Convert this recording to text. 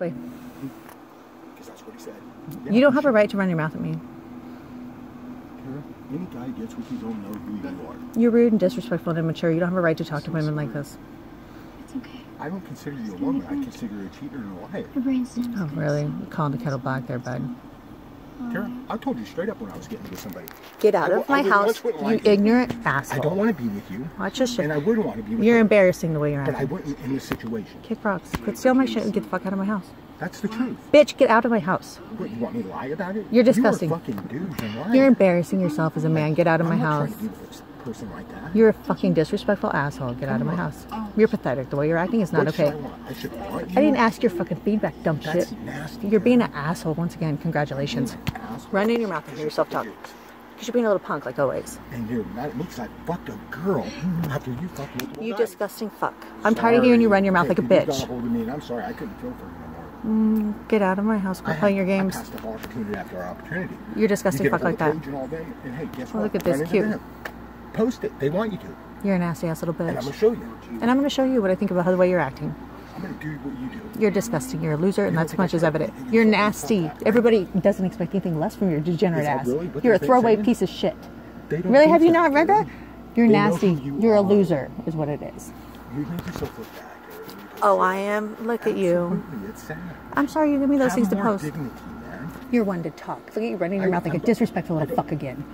way. Because that's what he said. Yeah, you don't have a right to run your mouth at me. Kara, any guy gets with you don't know who you are. You're rude and disrespectful and immature. You don't have a right to talk to women like this. It's okay. I don't consider you a woman. I consider you a cheater and a liar. Her brain's oh, really? You're calling the kettle black there, bud. Kara, I told you straight up when I was getting with somebody. Get out of my house, you ignorant asshole. I don't want to be with you. Watch your shit. And I wouldn't want to be with you. You're embarrassing the way you're acting. But I wouldn't in this situation. Kick rocks. Quit stealing my shit and get the fuck out of my house. That's the truth. Bitch, get out of my house. What, you want me to lie about it? You're disgusting. You're a fucking douche and liar. You're embarrassing yourself as a man. Get out of my house. I'm not trying to be with a person like that. You're a fucking disrespectful asshole. Get out of my house. You're pathetic. The way you're acting is not okay. I didn't ask your fucking feedback, dumb shit. That's nasty. You're being an asshole once again. Congratulations. Run in your mouth and hear yourself talk. Because you're being a little punk like always. And you're mad at me because I fucked a girl after you fucked me. You disgusting fuck. I'm tired of hearing you run your mouth like a bitch. You got a hold of me and I'm sorry. I couldn't feel for you. Get out of my house. Quit playing your games. I passed up opportunity after opportunity. You're disgusting fuck like that. All day, and hey, guess what? Look at this. Cute. Post it. They want you to. You're a nasty ass little bitch. And I'm going to show you. And I'm going to show you what I think about the way you're acting. I'm going to do what you do. You're disgusting. You're a loser, and that's much as evident. You're nasty. Everybody doesn't expect anything less from your degenerate ass. You're a throwaway piece of shit. Really? Have you not read that? You're nasty. You're a loser is what it is. You make yourself look bad. Oh, I am? Look at you. It's sad. I'm sorry you give me those things to post. Dignity, man. You're one to talk. Look at you running your mouth like a disrespectful little fuck again.